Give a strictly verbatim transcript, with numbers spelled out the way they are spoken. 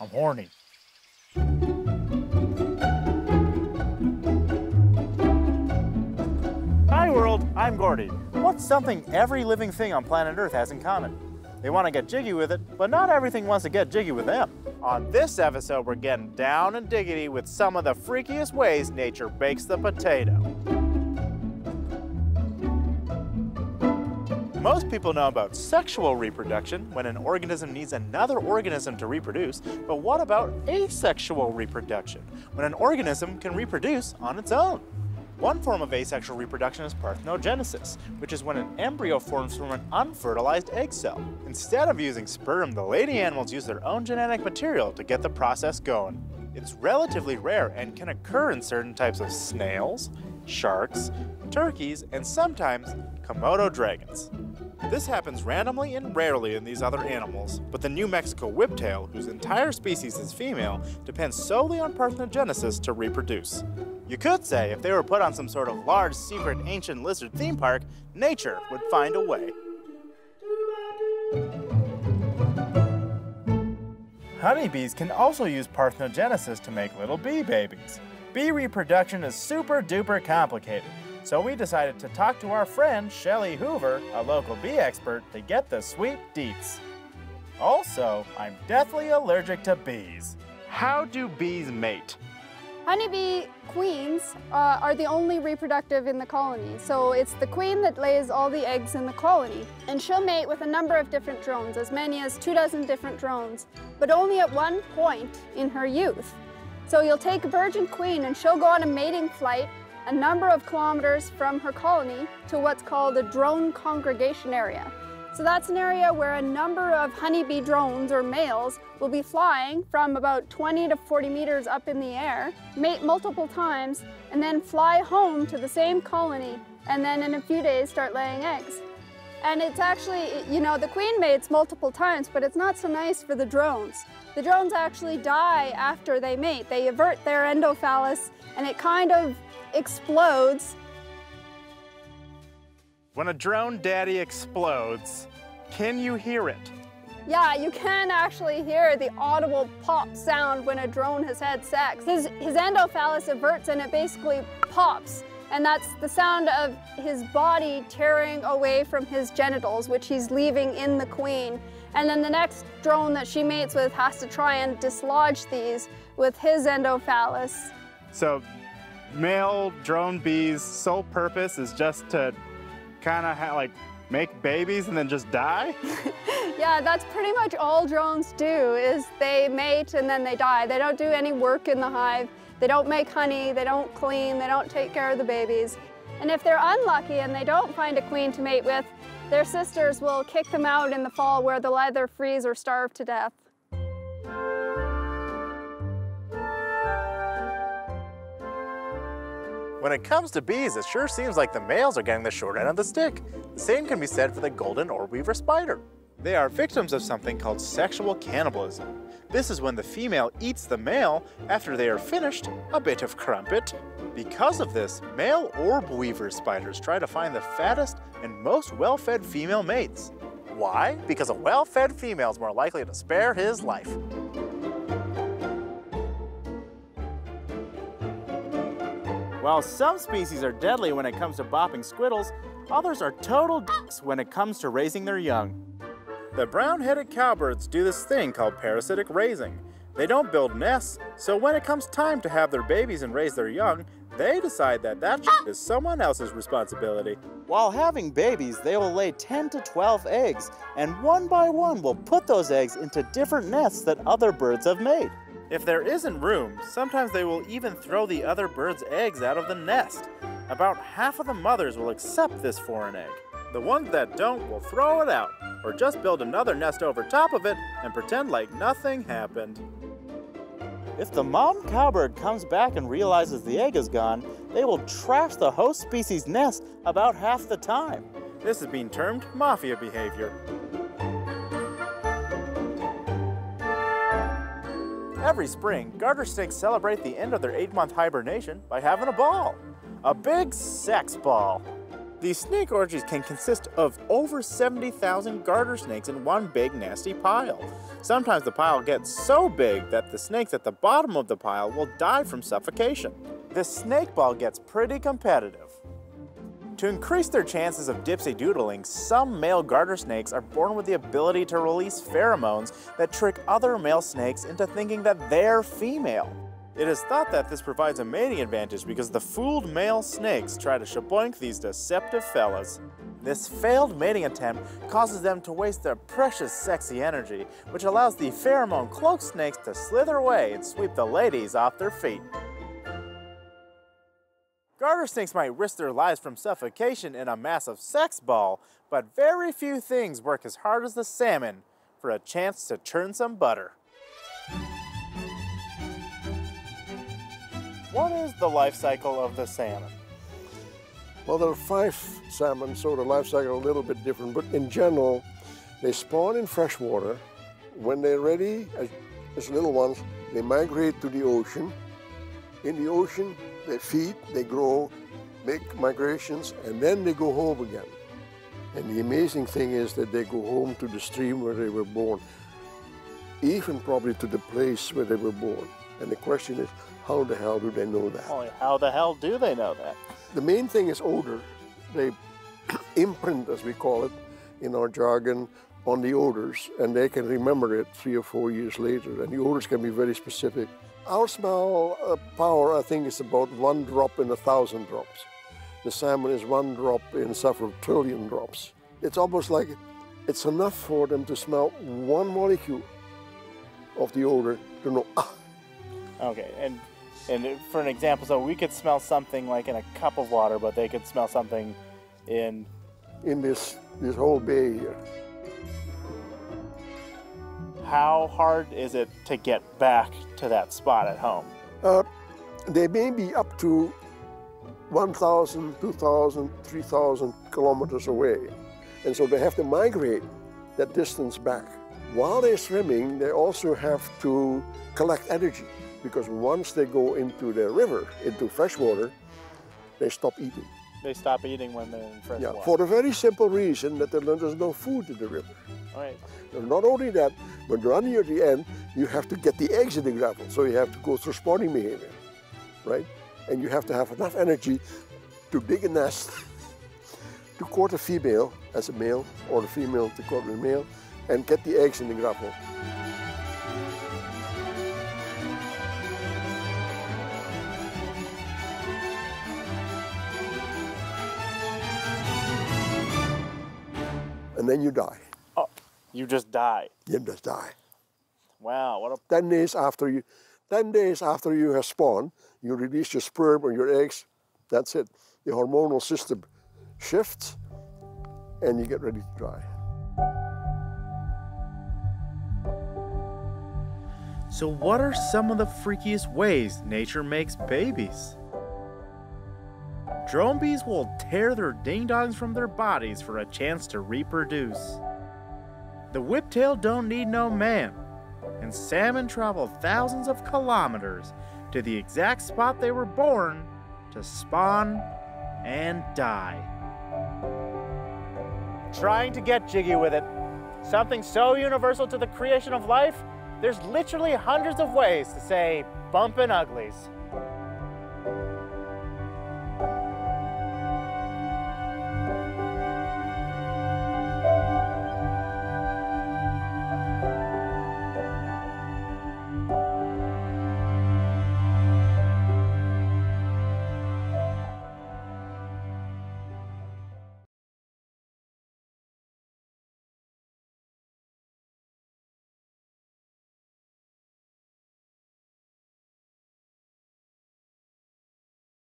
I'm horny. Hi world, I'm Gordy. What's something every living thing on planet Earth has in common? They want to get jiggy with it, but not everything wants to get jiggy with them. On this episode, we're getting down and diggity with some of the freakiest ways nature bakes the potato. Most people know about sexual reproduction, when an organism needs another organism to reproduce, but what about asexual reproduction, when an organism can reproduce on its own? One form of asexual reproduction is parthenogenesis, which is when an embryo forms from an unfertilized egg cell. Instead of using sperm, the lady animals use their own genetic material to get the process going. It's relatively rare and can occur in certain types of snails, sharks, turkeys, and sometimes Komodo dragons. This happens randomly and rarely in these other animals, but the New Mexico whiptail, whose entire species is female, depends solely on parthenogenesis to reproduce. You could say if they were put on some sort of large, secret, ancient lizard theme park, nature would find a way. Honeybees can also use parthenogenesis to make little bee babies. Bee reproduction is super duper complicated. So we decided to talk to our friend, Shelley Hoover, a local bee expert, to get the sweet deets. Also, I'm deathly allergic to bees. How do bees mate? Honeybee queens uh, are the only reproductive in the colony. So it's the queen that lays all the eggs in the colony. And she'll mate with a number of different drones, as many as two dozen different drones, but only at one point in her youth. So you'll take a virgin queen and she'll go on a mating flight a number of kilometers from her colony to what's called a drone congregation area. So that's an area where a number of honeybee drones or males will be flying from about twenty to forty meters up in the air, mate multiple times, and then fly home to the same colony, and then in a few days start laying eggs. And it's actually, you know, the queen mates multiple times, but it's not so nice for the drones. The drones actually die after they mate. They avert their endophallus, and it kind of explodes. When a drone daddy explodes, can you hear it? Yeah, you can actually hear the audible pop sound when a drone has had sex. His, his endophallus averts and it basically pops. And that's the sound of his body tearing away from his genitals, which he's leaving in the queen. And then the next drone that she mates with has to try and dislodge these with his endophallus. So male drone bees' sole purpose is just to kind of like make babies and then just die? Yeah, that's pretty much all drones do, is they mate and then they die. They don't do any work in the hive. They don't make honey, they don't clean, they don't take care of the babies. And if they're unlucky and they don't find a queen to mate with, their sisters will kick them out in the fall where they'll either freeze or starve to death. When it comes to bees, it sure seems like the males are getting the short end of the stick. The same can be said for the golden orb weaver spider. They are victims of something called sexual cannibalism. This is when the female eats the male after they are finished a bit of crumpet. Because of this, male orb weaver spiders try to find the fattest and most well-fed female mates. Why? Because a well-fed female is more likely to spare his life. While some species are deadly when it comes to bopping squiddles, others are total dicks when it comes to raising their young. The brown-headed cowbirds do this thing called parasitic raising. They don't build nests, so when it comes time to have their babies and raise their young, they decide that that is someone else's responsibility. While having babies, they will lay ten to twelve eggs, and one by one will put those eggs into different nests that other birds have made. If there isn't room, sometimes they will even throw the other bird's eggs out of the nest. About half of the mothers will accept this foreign egg. The ones that don't will throw it out, or just build another nest over top of it and pretend like nothing happened. If the mom cowbird comes back and realizes the egg is gone, they will trash the host species' nest about half the time. This is being termed mafia behavior. Every spring, garter snakes celebrate the end of their eight-month hibernation by having a ball. A big sex ball. These snake orgies can consist of over seventy thousand garter snakes in one big nasty pile. Sometimes the pile gets so big that the snakes at the bottom of the pile will die from suffocation. The snake ball gets pretty competitive. To increase their chances of dipsy-doodling, some male garter snakes are born with the ability to release pheromones that trick other male snakes into thinking that they're female. It is thought that this provides a mating advantage because the fooled male snakes try to shaboink these deceptive fellas. This failed mating attempt causes them to waste their precious sexy energy, which allows the pheromone-cloaked snakes to slither away and sweep the ladies off their feet. Garter snakes might risk their lives from suffocation in a massive sex ball, but very few things work as hard as the salmon for a chance to churn some butter. What is the life cycle of the salmon? Well, there are five salmon, so the life cycle is a little bit different, but in general, they spawn in fresh water. When they're ready, as, as little ones, they migrate to the ocean. In the ocean, they feed, they grow, make migrations, and then they go home again. And the amazing thing is that they go home to the stream where they were born, even probably to the place where they were born. And the question is, how the hell do they know that? Oh, how the hell do they know that? The main thing is odor. They imprint, as we call it in our jargon, on the odors, and they can remember it three or four years later, and the odors can be very specific. Our smell uh, power, I think, is about one drop in a thousand drops. The salmon is one drop in several trillion drops. It's almost like it's enough for them to smell one molecule of the odor to know, ah. Okay, and, and for an example, so we could smell something like in a cup of water, but they could smell something in... In this, this whole bay here. How hard is it to get back to that spot at home? Uh, they may be up to one thousand, two thousand, three thousand kilometers away. And so they have to migrate that distance back. While they're swimming, they also have to collect energy, because once they go into the river, into fresh water, they stop eating. They stop eating when they're in fresh yeah, water? Yeah, for the very simple reason that there's no food in the river. Right. And not only that, when you're near the end, you have to get the eggs in the gravel, so you have to go through spawning behavior, right? And you have to have enough energy to dig a nest, to court a female as a male, or a female to court a male, and get the eggs in the gravel. And then you die. Oh, you just die. You just die. Wow, what a... Ten days after you, ten days after you have spawned, you release your sperm or your eggs. That's it. The hormonal system shifts, and you get ready to die. So, what are some of the freakiest ways nature makes babies? Drone bees will tear their ding-dongs from their bodies for a chance to reproduce. The whiptail don't need no man, and salmon travel thousands of kilometers to the exact spot they were born to spawn and die. Trying to get jiggy with it. Something so universal to the creation of life, there's literally hundreds of ways to say bumpin' uglies.